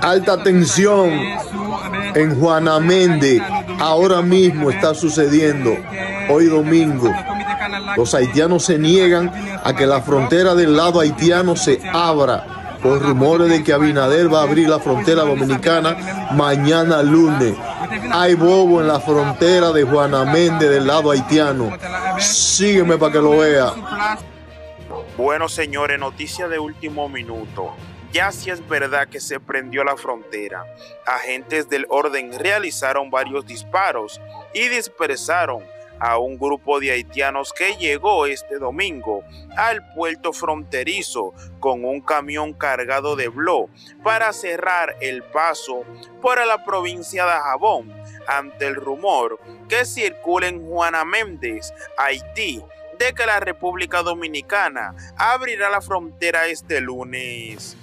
Alta tensión en Juana Méndez ahora mismo está sucediendo, hoy domingo. Los haitianos se niegan a que la frontera del lado haitiano se abra por rumores de que Abinader va a abrir la frontera dominicana mañana lunes. Hay bobo en la frontera de Juana Méndez del lado haitiano. Sígueme para que lo vea. Bueno, señores, noticia de último minuto. Ya sí es verdad que se prendió la frontera. Agentes del orden realizaron varios disparos y dispersaron a un grupo de haitianos que llegó este domingo al puerto fronterizo con un camión cargado de blo para cerrar el paso por la provincia de Dajabón ante el rumor que circula en Juana Méndez, Haití, de que la República Dominicana abrirá la frontera este lunes.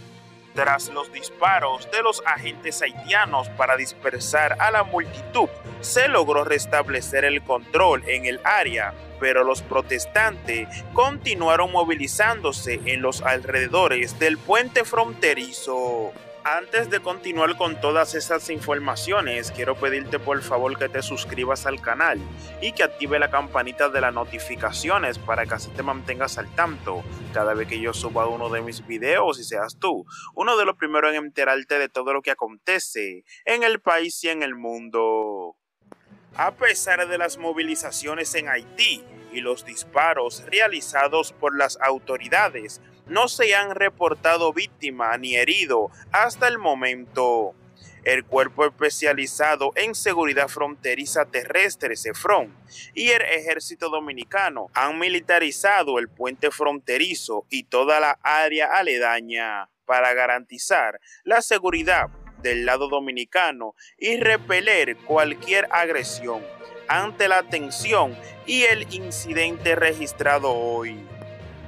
Tras los disparos de los agentes haitianos para dispersar a la multitud, se logró restablecer el control en el área, pero los protestantes continuaron movilizándose en los alrededores del puente fronterizo. Antes de continuar con todas esas informaciones, quiero pedirte por favor que te suscribas al canal y que active la campanita de las notificaciones para que así te mantengas al tanto cada vez que yo suba uno de mis videos y seas tú uno de los primeros en enterarte de todo lo que acontece en el país y en el mundo. A pesar de las movilizaciones en Haití y los disparos realizados por las autoridades, no se han reportado víctimas ni heridos hasta el momento. El Cuerpo Especializado en Seguridad Fronteriza Terrestre, Cefron, y el Ejército Dominicano han militarizado el puente fronterizo y toda la área aledaña para garantizar la seguridad del lado dominicano y repeler cualquier agresión ante la tensión y el incidente registrado hoy.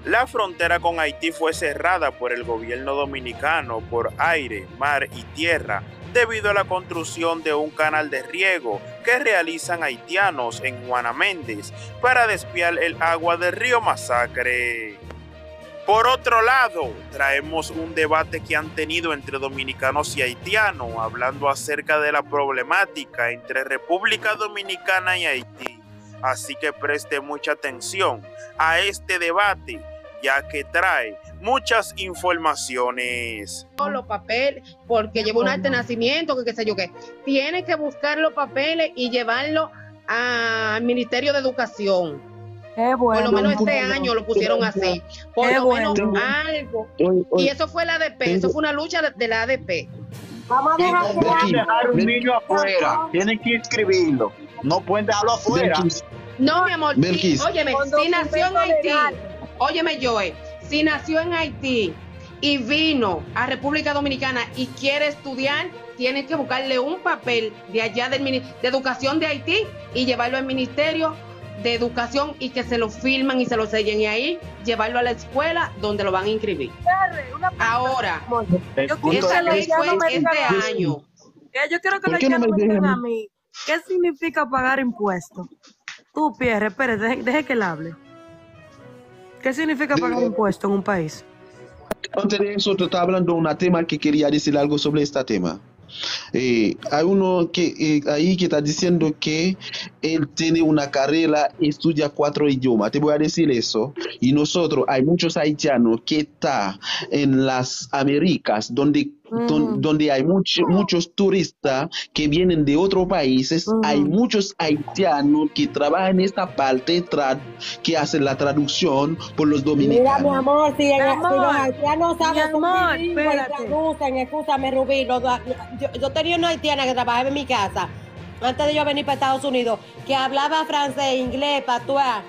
La frontera con Haití fue cerrada por el gobierno dominicano por aire, mar y tierra debido a la construcción de un canal de riego que realizan haitianos en Juana Méndez para desviar el agua del río Masacre. Por otro lado, traemos un debate que han tenido entre dominicanos y haitianos, hablando acerca de la problemática entre República Dominicana y Haití. Así que preste mucha atención a este debate, ya que trae muchas informaciones. Los papeles, porque lleva un acta de nacimiento, que qué sé yo qué. Tiene que buscar los papeles y llevarlo al Ministerio de Educación. Bueno, por lo menos este año lo pusieron así. Por lo menos algo. Y eso fue la ADP, eso fue una lucha de la ADP. Vamos a dejar un niño afuera. Tienen que inscribirlo. No pueden dejarlo afuera. No, mi amor. Sí, óyeme, si nació en Haití, óyeme, Joe, si nació en Haití y vino a República Dominicana y quiere estudiar, tiene que buscarle un papel de allá del de Educación de Haití y llevarlo al Ministerio de Educación y que se lo firman y se lo sellen y ahí llevarlo a la escuela donde lo van a inscribir. Ahora, esa ley fue este año. Yo quiero que me digan a mí, ¿qué significa pagar impuestos? Tú, Pierre, espere, deje que él hable. ¿Qué significa pagar impuestos en un país? Antes de eso, tú estás hablando de un tema que quería decir algo sobre este tema. Hay uno que ahí que está diciendo que él tiene una carrera, estudia 4 idiomas. Te voy a decir eso. Y nosotros, hay muchos haitianos que están en las Américas, donde hay muchos turistas que vienen de otros países. Hay muchos haitianos que trabajan en esta parte, que hacen la traducción por los dominicanos. Mira, mi amor, si los haitianos saben cómo traducen, escúchame, Rubí, yo tenía una haitiana que trabajaba en mi casa, antes de yo venir para Estados Unidos, que hablaba francés, inglés, patuá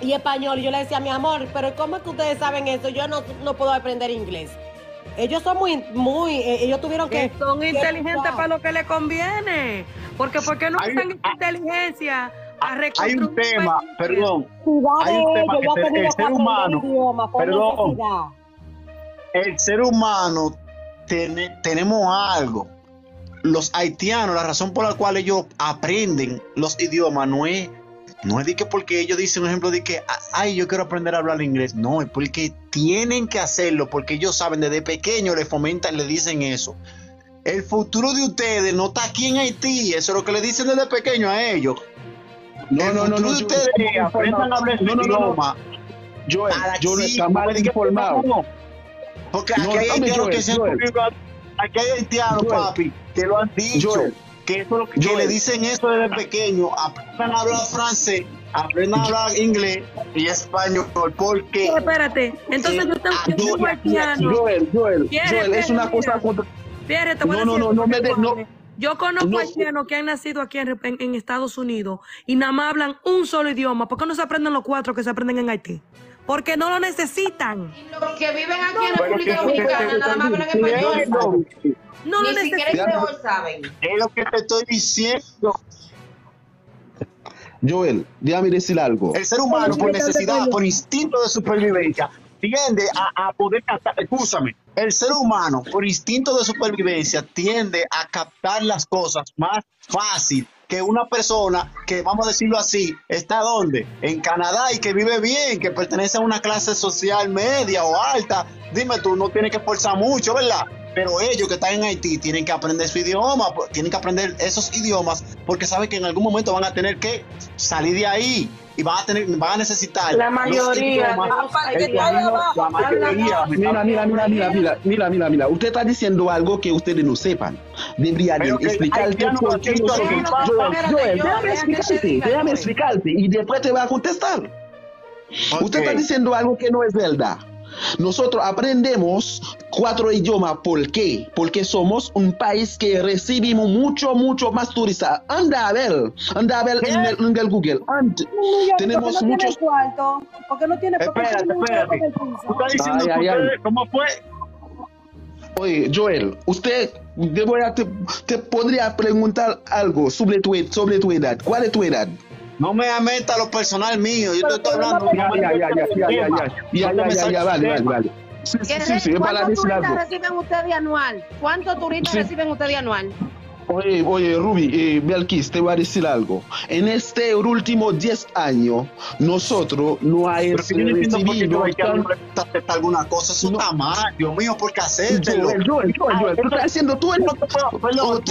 y español. Y yo le decía, mi amor, pero ¿cómo es que ustedes saben eso? Yo no puedo aprender inglés. Ellos son ellos tuvieron que son inteligentes para lo que les conviene, porque no usan inteligencia. Hay un tema, perdón, hay un tema que el ser humano, perdón, el ser humano tenemos algo. Los haitianos, la razón por la cual ellos aprenden los idiomas no es No es de que porque ellos dicen, un ejemplo, de que, ay, yo quiero aprender a hablar inglés. No, es porque tienen que hacerlo, porque ellos saben, desde pequeño les fomentan, les dicen eso. El futuro de ustedes no está aquí en Haití, eso es lo que le dicen desde pequeño a ellos. El futuro de ustedes, aprendan a hablar su idioma. Joel, yo no está mal informado. Porque aquí hay haitianos que se papi, que lo han dicho. Joel, que eso es lo que le dicen eso desde pequeño, aprendan a hablar francés, aprendan a hablar inglés y español, porque... Pero espérate, entonces no estamos siendo haitianos. Joel, es una cosa... Pierre, te voy a decir, yo conozco haitianos que han nacido aquí en Estados Unidos y nada más hablan un solo idioma. ¿Por qué no se aprenden los cuatro que se aprenden en Haití? Porque no lo necesitan. Y los que viven aquí en República Dominicana nada más hablan español. No lo necesitan. Es lo que te estoy diciendo. Joel, déjame decir algo. El ser humano, por necesidad, por instinto de supervivencia, tiende a poder captar, escúchame, el ser humano por instinto de supervivencia tiende a captar las cosas más fácil que una persona que, vamos a decirlo así, está donde, en Canadá y que vive bien, que pertenece a una clase social media o alta, dime tú, no tiene que esforzar mucho, ¿verdad? Pero ellos que están en Haití tienen que aprender su idioma, tienen que aprender esos idiomas porque saben que en algún momento van a tener que salir de ahí y van a necesitar la mayoría. Mira, usted está diciendo algo que ustedes no sepan. Deberían explicarte. Déjame explicarte y después te voy a contestar. Usted está diciendo algo que no es verdad. Nosotros aprendemos cuatro idiomas. ¿Por qué? Porque somos un país que recibimos mucho más turistas. Anda a ver en el Google. Tenemos muchos. ¿Por qué no tiene Espérate. ¿Cómo fue? Oye, Joel, usted te podría preguntar algo sobre tu edad. ¿Cuál es tu edad? No me ameta lo personal mío, yo te estoy hablando. Ya, vale. Sí, para decir algo. ¿Cuántos turistas reciben ustedes anual? Oye, Ruby, Belkis, te voy a decir algo. En este último 10 años, nosotros no hay recibido... Está alguna cosa, es un tamaño, Dios mío, ¿por qué hacértelo? Joel, ¿qué estás haciendo tú? Perdón,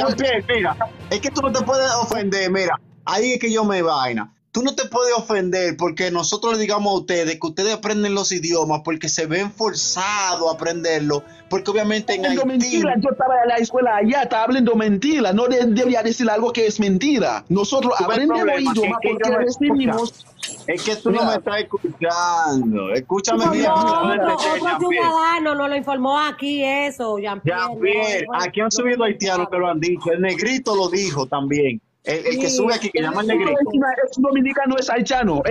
mira, es que tú no te puedes ofender, mira. Ahí es que yo me vaina. Tú no te puedes ofender porque nosotros le digamos a ustedes que ustedes aprenden los idiomas porque se ven forzados a aprenderlo. Porque obviamente en Haití... Mentira. Yo estaba en la escuela allá, estaba hablando mentira. No debería decir algo que es mentira. Nosotros aprendemos idiomas porque recibimos... Es que tú no me estás escuchando. Escúchame bien. Otro ciudadano nos lo informó aquí, eso, Jean-Pierre. Aquí han subido haitianos que lo han dicho. El negrito lo dijo también. El que sube aquí, que llama el negrito. Es dominicano, es haitiano.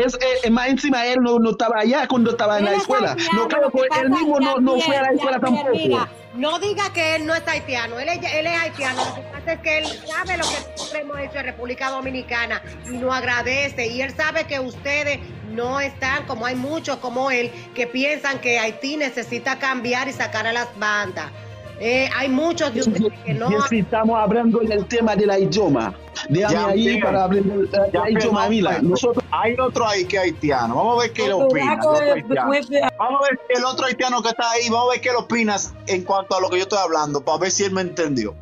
Más encima él no estaba allá cuando estaba en la escuela. No, claro, él mismo no fue a la escuela tampoco. Mira, no diga que él no es haitiano. Él es haitiano. Lo que pasa es que él sabe lo que nosotros hemos hecho en República Dominicana y lo agradece. Y él sabe que ustedes no están, como hay muchos como él, que piensan que Haití necesita cambiar y sacar a las bandas. Hay muchos de ustedes que no... Estamos hablando del tema de la idioma. Déjame ahí para hablar del idioma. Mira, nosotros... Hay otro ahí que es haitiano. Vamos a ver qué le opina. Vamos a ver el otro haitiano que está ahí. Vamos a ver qué le opinas en cuanto a lo que yo estoy hablando, para ver si él me entendió.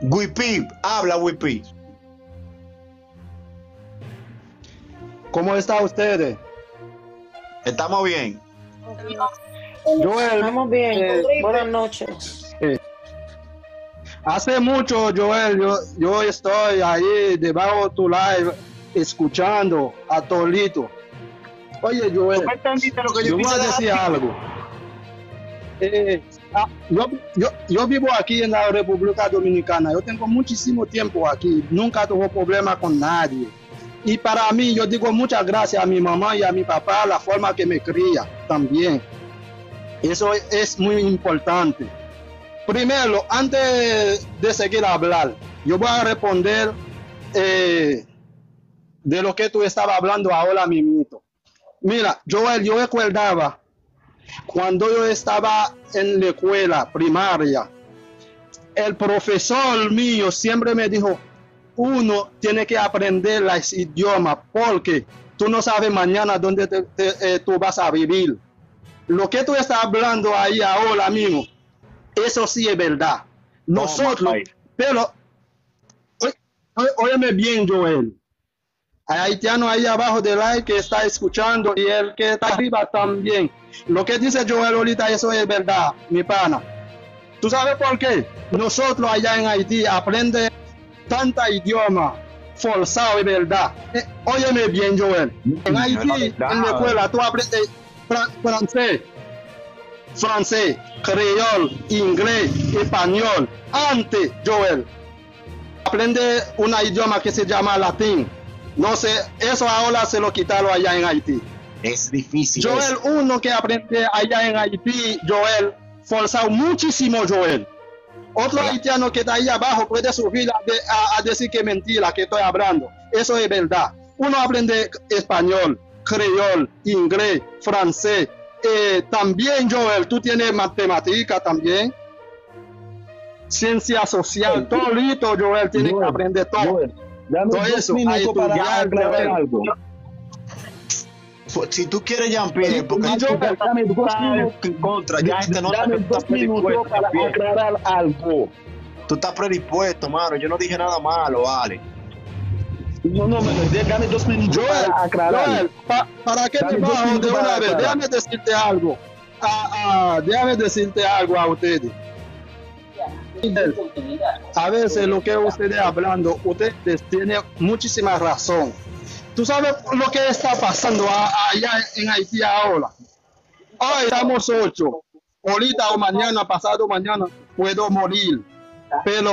Wypipip, habla Wypipip. ¿Cómo están ustedes? Estamos bien. Joel, estamos bien. Buenas noches. Hace mucho, Joel, yo estoy ahí debajo de tu live escuchando a Tolito. Oye, Joel, yo voy a decir algo. Yo vivo aquí en la República Dominicana. Yo tengo muchísimo tiempo aquí. Nunca tuve problema con nadie. Y para mí, yo digo muchas gracias a mi mamá y a mi papá, la forma que me cría también. Eso es muy importante. Primero, antes de seguir a hablar, yo voy a responder de lo que tú estabas hablando ahora mismo. Mira, Joel, yo recordaba cuando yo estaba en la escuela primaria, el profesor mío siempre me dijo, uno tiene que aprender los idiomas, porque tú no sabes mañana dónde tú vas a vivir. Lo que tú estás hablando ahí ahora mismo, eso sí es verdad. Nosotros, pero, óyeme bien, Joel. Hay haitianos ahí abajo del aire que está escuchando y el que está arriba también. Lo que dice Joel ahorita, eso es verdad, mi pana. ¿Tú sabes por qué? Nosotros allá en Haití aprendemos tantos idiomas forzados, es verdad. Óyeme bien, Joel. En Haití, en la escuela, tú aprendes francés, creol, inglés, español. Antes, Joel, aprende un idioma que se llama latín. No sé, eso ahora se lo quitaron allá en Haití. Es difícil. Joel, uno que aprende allá en Haití, Joel, forzado muchísimo, Joel. Otro haitiano que está ahí abajo puede subir a decir que mentira, que estoy hablando. Eso es verdad. Uno aprende español, creol, inglés, francés. También, Joel, tú tienes matemática también. Ciencia social, todo listo, Joel, tienes que aprender todo. Joel, dame todo eso, minutos para aclarar algo. Si tú quieres, Jean Pierre, porque yo dame dos minutos para aclarar algo. Tú estás predispuesto, mano. Yo no dije nada malo, vale. No, dame 2 minutos para aclarar. Joel, ¿para qué te bajo de una vez? Déjame decirte algo. Déjame decirte algo a ustedes. A veces lo que ustedes hablando, ustedes tienen muchísima razón. Tú sabes lo que está pasando allá en Haití ahora. Hoy estamos 8. Ahorita o mañana, pasado mañana, puedo morir. Pero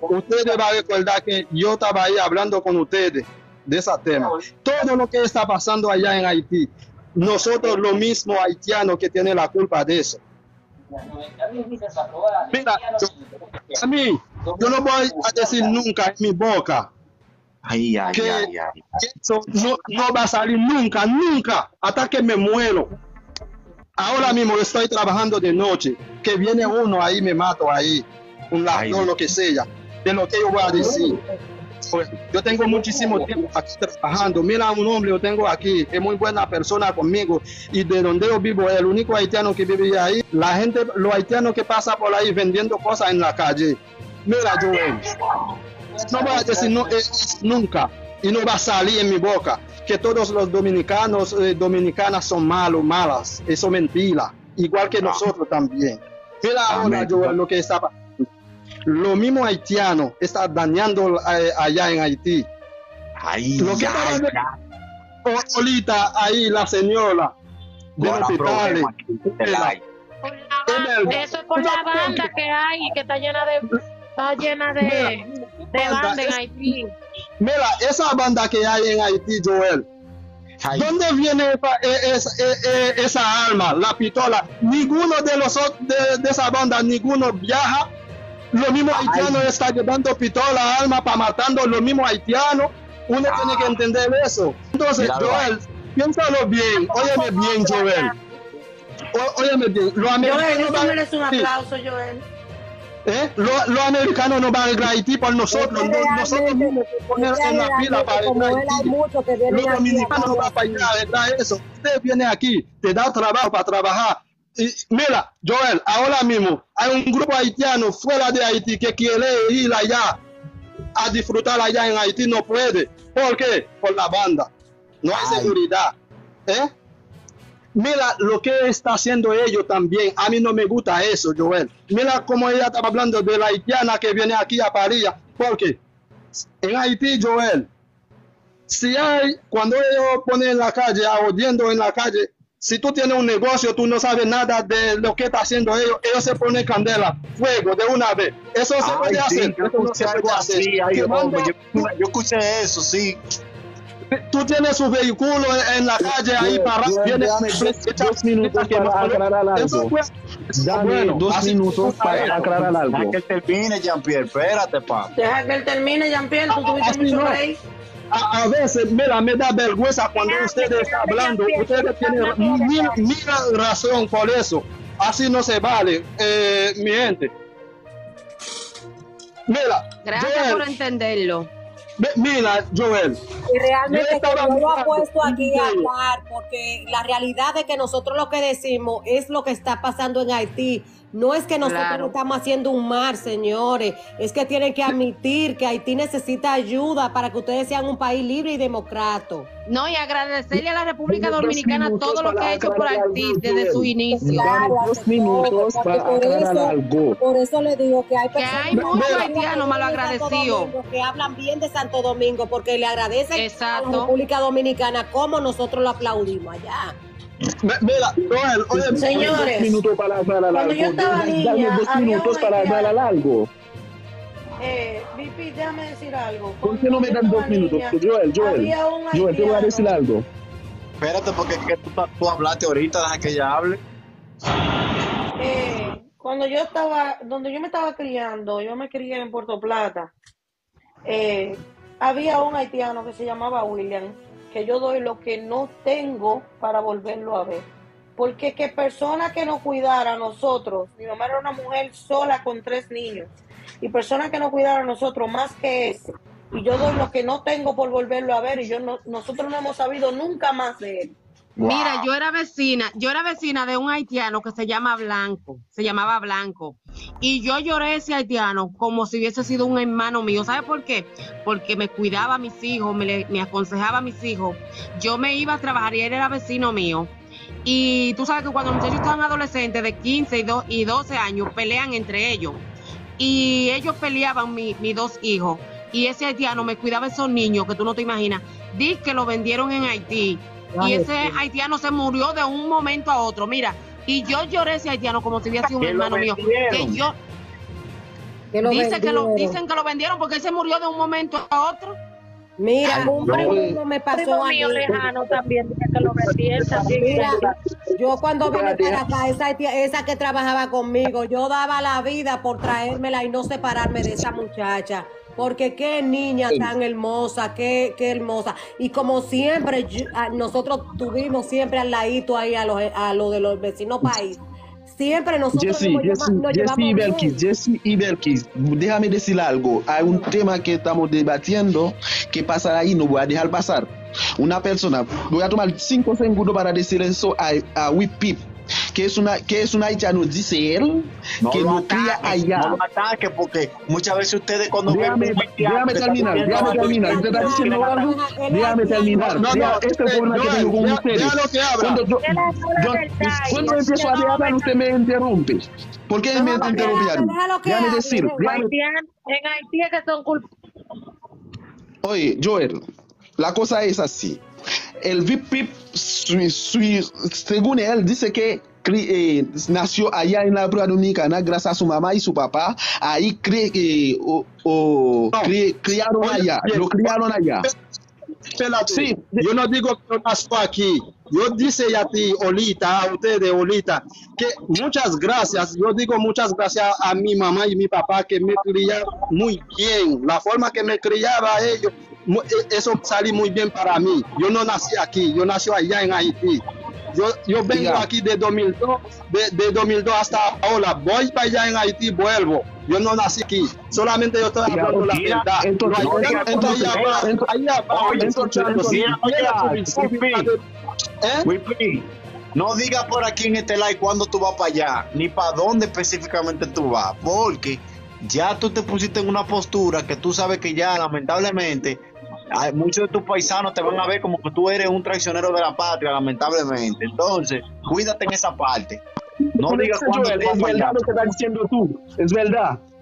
ustedes van a recordar que yo estaba ahí hablando con ustedes de ese tema. Todo lo que está pasando allá en Haití, nosotros los mismos haitianos que tienen la culpa de eso. Mira, a mí, yo no voy a decir nunca en mi boca que eso no va a salir nunca, hasta que me muero. Ahora mismo estoy trabajando de noche, que viene uno ahí, me mato ahí, un ladrón, lo que sea, de lo que yo voy a decir. Pues, yo tengo muchísimo tiempo aquí trabajando. Mira, un hombre yo tengo aquí, es muy buena persona conmigo, y de donde yo vivo, el único haitiano que vive ahí, la gente, los haitianos que pasan por ahí vendiendo cosas en la calle. Mira, Joel, no voy a decir no, nunca, y no va a salir en mi boca que todos los dominicanos dominicanas son malos, malas. Eso es mentira, igual que nosotros también. Mira ahora, Joel, lo que está pasando. Lo mismo haitiano está dañando allá en Haití. Lo que ahorita ahí la señora de los hospitales. Eso es por la banda que hay, que está llena de banda en Haití. Mira, esa banda que hay en Haití, Joel. ¿Dónde viene esa arma, la pistola? Ninguno de los de esa banda, ninguno viaja. Los mismos haitianos están llevando pistola, arma para matando los mismos haitianos. Uno tiene que entender eso. Entonces, Joel, piénsalo bien. Óyeme bien, Joel. Óyeme bien. Joel, tú mereces un aplauso, Joel. Los americanos no van a arreglar Haití por nosotros. Nosotros mismos ponemos en la fila para arreglar Haití. Los dominicanos no van a arreglar eso. Usted viene aquí, te da trabajo para trabajar. Y mira, Joel, ahora mismo hay un grupo haitiano fuera de Haití que quiere ir allá a disfrutar allá en Haití, no puede. ¿Por qué? Por la banda. No hay seguridad. Mira lo que está haciendo ellos también. A mí no me gusta eso, Joel. Mira cómo ella estaba hablando de la haitiana que viene aquí a París. Porque en Haití, Joel, si hay, cuando ellos ponen en la calle, odiando en la calle, si tú tienes un negocio, tú no sabes nada de lo que está haciendo ellos se ponen candela, fuego de una vez. Eso se puede hacer. Yo escuché eso, sí. Tú tienes su vehículo en la calle ahí para... Dame 2 minutos para aclarar algo. Dame 2 minutos para aclarar algo. Deja que él termine, Jean-Pierre, espérate, pa. Deja que él termine, Jean-Pierre, tú tuviste mucho rey. A veces, mira, me da vergüenza cuando ustedes están hablando. Ustedes tienen mil razón por eso. Así no se vale, mi gente. Mira. Gracias por entenderlo. Mira, Joel. Y realmente yo lo apuesto aquí a hablar, porque la realidad es que nosotros lo que decimos es lo que está pasando en Haití. No es que nosotros estamos haciendo un mar, señores. Es que tienen que admitir que Haití necesita ayuda para que ustedes sean un país libre y democrático. No, y agradecerle a la República Dominicana todo lo que ha hecho por Haití desde su inicio. Claro, 2 minutos para aclarar algo. Por eso le digo que hay personas que hay muchos haitianos mal agradecidos, que hablan bien de Santo Domingo porque le agradecen a la República Dominicana, como nosotros lo aplaudimos allá. Mira, Joel, oye, señores, 2 minutos para hablar a largo. Dame 2 minutos para hablar a largo. Vipi, déjame decir algo. ¿Por qué no me dan 2 minutos? Joel, te voy a decir algo. Espérate, porque es que tú hablaste ahorita, deja que ella hable. Cuando yo estaba, donde yo me estaba criando, yo me crié en Puerto Plata, había un haitiano que se llamaba William, que yo doy lo que no tengo para volverlo a ver. Porque que personas que nos cuidara a nosotros, mi mamá era una mujer sola con 3 niños, y personas que nos cuidara a nosotros más que ese, y yo doy lo que no tengo por volverlo a ver, y yo no, nosotros no hemos sabido nunca más de él. Wow. Mira, yo era vecina de un haitiano que se llamaba Blanco, y yo lloré a ese haitiano como si hubiese sido un hermano mío. ¿Sabe por qué? Porque me cuidaba a mis hijos, me aconsejaba a mis hijos. Yo me iba a trabajar y él era vecino mío. Y tú sabes que cuando los muchachos están adolescentes de 15 y 12 años, pelean entre ellos. Y ellos peleaban mis 2 hijos, y ese haitiano me cuidaba a esos niños que tú no te imaginas. Dice que lo vendieron en Haití. Y ese haitiano se murió de un momento a otro, mira. Y yo lloré a ese haitiano como si hubiera sido un hermano mío. Dicen que lo vendieron porque él se murió de un momento a otro. Mira, un primo me pasó a mí. Lejano también, que lo vendieron. Mira, yo cuando vine para acá, esa que trabajaba conmigo, yo daba la vida por traérmela y no separarme de esa muchacha. Porque qué niña tan hermosa, qué hermosa. Y como siempre, nosotros tuvimos siempre al ladito ahí a los de los vecinos país. Siempre nosotros Jessy y Belkis, déjame decir algo. Hay un tema que estamos debatiendo que pasará ahí, no voy a dejar pasar. Una persona, voy a tomar 5 segundos para decir eso a Wypipip, que es una haitiano, dice él, no que no cría allá. No lo ataque, porque muchas veces ustedes cuando déjame terminar. ¿Usted está diciendo algo? Déjame terminar. No, este es el problema que tengo con ustedes. Cuando empiezo a hablar, usted me interrumpe. ¿Por qué me interrumpieron? Déjame decir. En Haití es que son culpables. Oye, Joel, la cosa es así. El Wypipip, según él, dice que nació allá en la República Dominicana gracias a su mamá y su papá. Ahí lo criaron allá. Sí, yo no digo que pasó aquí. Yo dice a ti, Olita, a ustedes, Olita, que muchas gracias. Yo digo muchas gracias a mi mamá y mi papá que me criaron muy bien. La forma que me criaba ellos, eso salió muy bien para mí. Yo no nací aquí, yo nací allá en Haití. Yo vengo aquí de 2002, de 2002 hasta ahora. Voy para allá en Haití, vuelvo. Yo no nací aquí. Solamente yo estoy hablando la verdad. Entonces, no diga por aquí en este live cuándo tú vas para allá, ni para dónde específicamente tú vas, porque ya tú te pusiste en una postura que tú sabes que ya lamentablemente muchos de tus paisanos te van a ver como que tú eres un traicionero de la patria, lamentablemente. Entonces, cuídate en esa parte. No digas cuándo te vas a fallar. Es verdad lo que estás diciendo tú, es verdad.